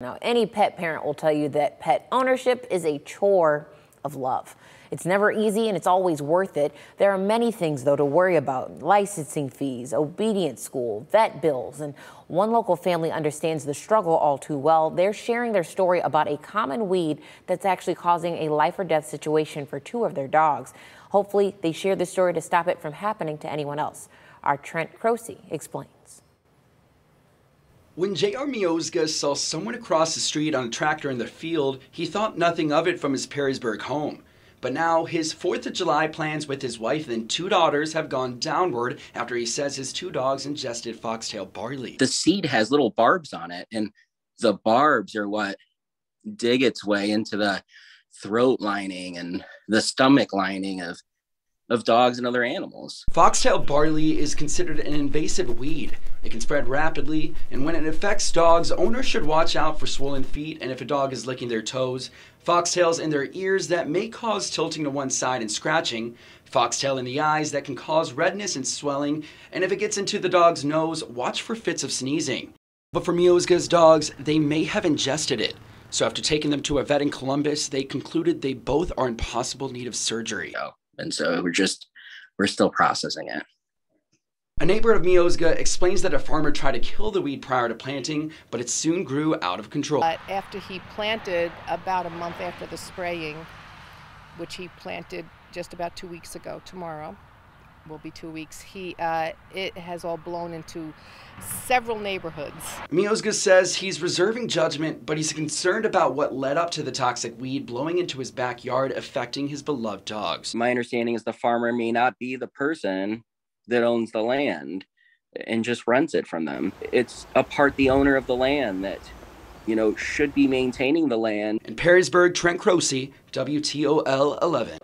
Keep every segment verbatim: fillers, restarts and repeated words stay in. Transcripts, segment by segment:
Now, any pet parent will tell you that pet ownership is a chore of love. It's never easy and it's always worth it. There are many things, though, to worry about: licensing fees, obedience school, vet bills. And one local family understands the struggle all too well. They're sharing their story about a common weed that's actually causing a life or death situation for two of their dogs. Hopefully, they share the story to stop it from happening to anyone else. Our Trent Crosey explains. When J R Miozga saw someone across the street on a tractor in the field, he thought nothing of it from his Perrysburg home. But now his fourth of July plans with his wife and two daughters have gone downward after he says his two dogs ingested foxtail barley. The seed has little barbs on it, and the barbs are what dig its way into the throat lining and the stomach lining of of dogs and other animals. Foxtail barley is considered an invasive weed. It can spread rapidly, and when it affects dogs, owners should watch out for swollen feet, and if a dog is licking their toes, foxtails in their ears that may cause tilting to one side and scratching, foxtail in the eyes that can cause redness and swelling, and if it gets into the dog's nose, watch for fits of sneezing. But for Miozga's dogs, they may have ingested it. So after taking them to a vet in Columbus, they concluded they both are in possible need of surgery. Oh. And so we're just, we're still processing it. A neighbor of Miozga explains that a farmer tried to kill the weed prior to planting, but it soon grew out of control. But after he planted, about a month after the spraying, which he planted just about two weeks ago, tomorrow will be two weeks, he, uh, it has all blown into several neighborhoods. Miozga says he's reserving judgment, but he's concerned about what led up to the toxic weed blowing into his backyard, affecting his beloved dogs. My understanding is the farmer may not be the person that owns the land and just rents it from them. It's a part the owner of the land that, you know, should be maintaining the land. In Perrysburg, Trent Crosey, W T O L eleven.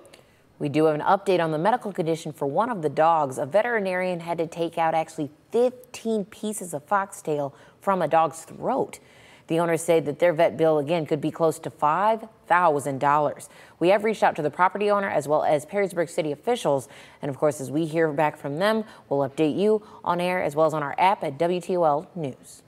We do have an update on the medical condition for one of the dogs. A veterinarian had to take out actually fifteen pieces of foxtail from a dog's throat. The owners say that their vet bill, again, could be close to five thousand dollars. We have reached out to the property owner as well as Perrysburg city officials. And, of course, as we hear back from them, we'll update you on air as well as on our app at W T O L News.